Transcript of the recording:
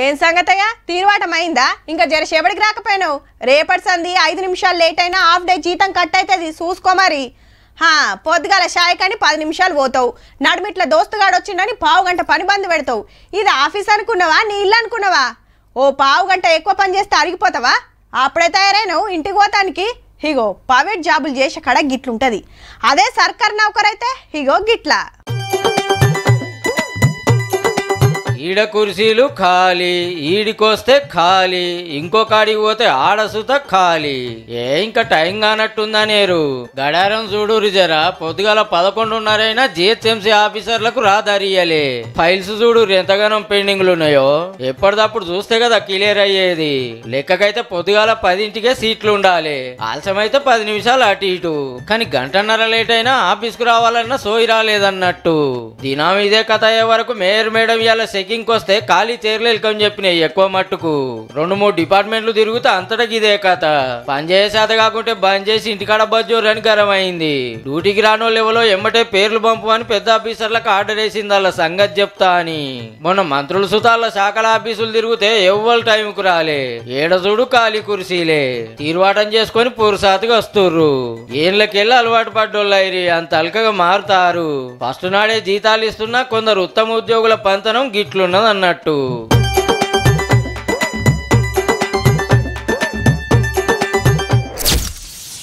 ఏం సంగతయ్యా, తీరువాటమైందా? ఇంకా జరసేపటికి రాకపోయాను. రేపటి సంది 5 నిమిషాలు లేట్ అయినా హాఫ్ డే జీతం కట్ అవుతుంది, చూసుకో మరి. పొద్దుగాల షాయకాని 10 నిమిషాలు పోతావు, నడుమిట్ల దోస్తుగాడు వచ్చిందని పావు గంట పని బంద్ పెడతావు. ఇది ఆఫీస్ అనుకున్నావా, నీ ఇల్లు అనుకున్నావా? ఓ పావు గంట ఎక్కువ పని చేస్తే అరిగిపోతావా? అప్పుడే తయారైనావు ఇంటికి పోతానికి. హిగో ప్రైవేట్ జాబులు చేసే కడ గిట్లుంటుంది, అదే సర్కారు నౌకరైతే హిగో గిట్లా. ఈడ కుర్చీలు ఖాళీ, ఈడికొస్తే ఖాళీ, ఇంకో కాడికి పోతే ఆడసుత ఖాళీ. ఏ ఇంకా టైం కానట్టుందనేరు. గడారం చూడురు జరా, పొద్దుగాల 11:30అయినా GHMC ఆఫీసర్లకు రాదరియలే. ఫైల్స్ చూడురు ఎంతగానో పెండింగ్లు ఉన్నాయో, ఎప్పటిదప్పుడు చూస్తే కదా క్లియర్ అయ్యేది. లెక్కకైతే పొద్దుగాల 10 గంటలకే సీట్లు ఉండాలి, ఆలస్యమైతే 10 నిమిషాలు అటు ఇటు. కానీ 1.5 గంట లేట్ అయినా ఆఫీస్కు రావాలన్నా సోయి రాలేదన్నట్టు. దినం ఇదే కథ అయ్యే వరకు మేయర్ మేడం ఇలా వస్తే ఖాళీ చేరలేకని చెప్పినాయి. ఎక్కువ మట్టుకు 2-3 డిపార్ట్మెంట్లు తిరుగుతా అంతటా ఇదే కథ. పనిచేసేత కాకుంటే బంద్ చేసి ఇంటికాడ బజ్జోరు అని గరమైంది. డ్యూటీకి రానో లేవలో ఎమ్మటే పేర్లు పంపు అని పెద్ద ఆఫీసర్లకు ఆర్డర్ వేసింది. అలా సంగతి చెప్తా అని మొన్న మంత్రులు సుతాల శాఖల ఆఫీసులు తిరిగితే ఎవ్వరు టైంకు రాలే. ఏడజుడు ఖాళీ కుర్చీలే, తీరువాటం చేసుకుని పూర్సాతికి వస్తుర్రు. ఏళ్ళకెళ్ళి అలవాటు పడ్డోళ్ళైరి, అంత అలకగా మారుతారు. ఫస్ట్ నాడే జీతాలు ఇస్తున్నా కొందరు ఉత్తమ ఉద్యోగుల పంతనం గిట్లున్నది అన్నట్టు.